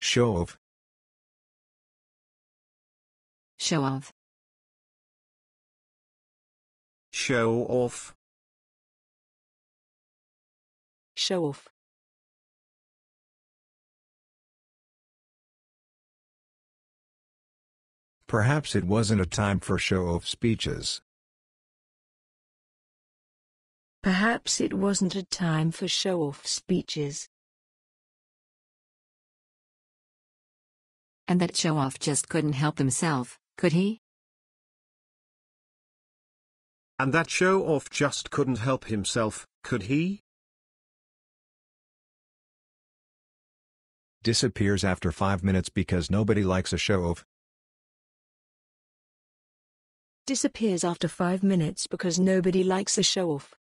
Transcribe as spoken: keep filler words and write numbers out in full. Show of. Show of. Show off. Show off. Perhaps it wasn't a time for show-off speeches. Perhaps it wasn't a time for show-off speeches. And that show-off just couldn't help himself, could he? And that show-off just couldn't help himself, could he? Disappears after five minutes because nobody likes a show-off. Disappears after five minutes because nobody likes a show-off.